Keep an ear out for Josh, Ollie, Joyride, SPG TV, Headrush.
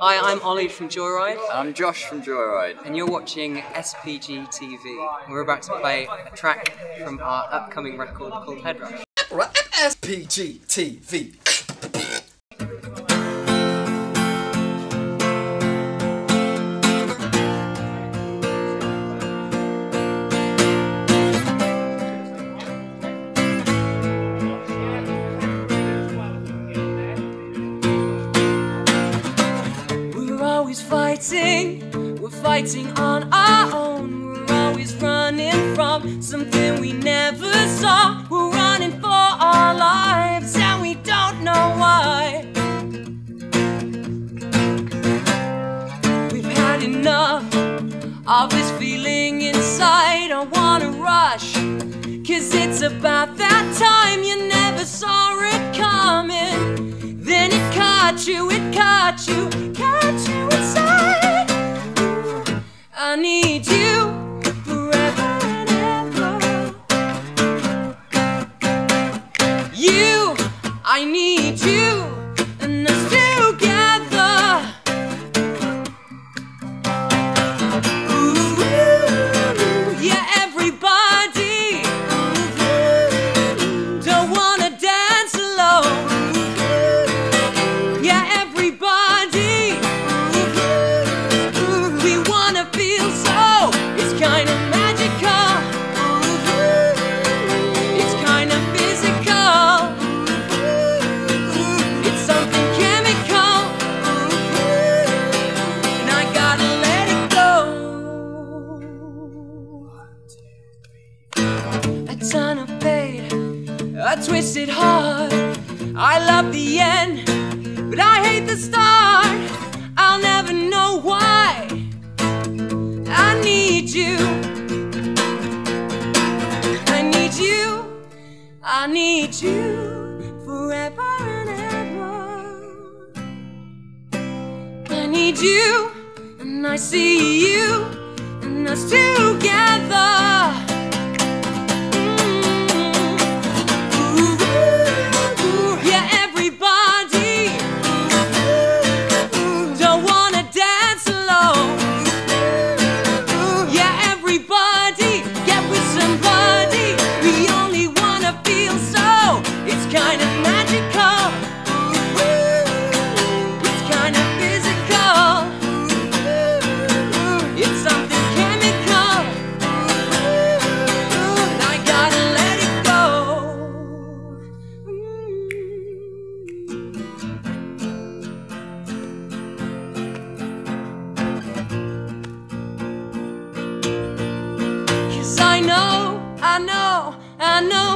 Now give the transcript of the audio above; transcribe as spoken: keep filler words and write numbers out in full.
Hi, I'm Ollie from Joyride. And I'm Josh from Joyride. And you're watching S P G T V. We're about to play a track from our upcoming record called Headrush. S P G T V. Fighting, we're fighting on our own. We're always running from something we never saw. We're running for our lives and we don't know why. We've had enough of this feeling inside. I wanna rush, cause it's about that time. You never saw it coming, then it caught you, it caught you, caught you inside. I need you forever and ever. You, I need you and us together. Ooh, yeah, everybody. Don't wanna dance alone. Yeah, everybody. We wanna feel so, it's kinda magical. It's kinda physical. It's something chemical. And I gotta let it go. A ton of pain, a twisted heart. I love the end, but I hate the start. I'll never know why. I need you, I need you, I need you forever and ever. I need you, and I see you, and us together. I know, I know, I know.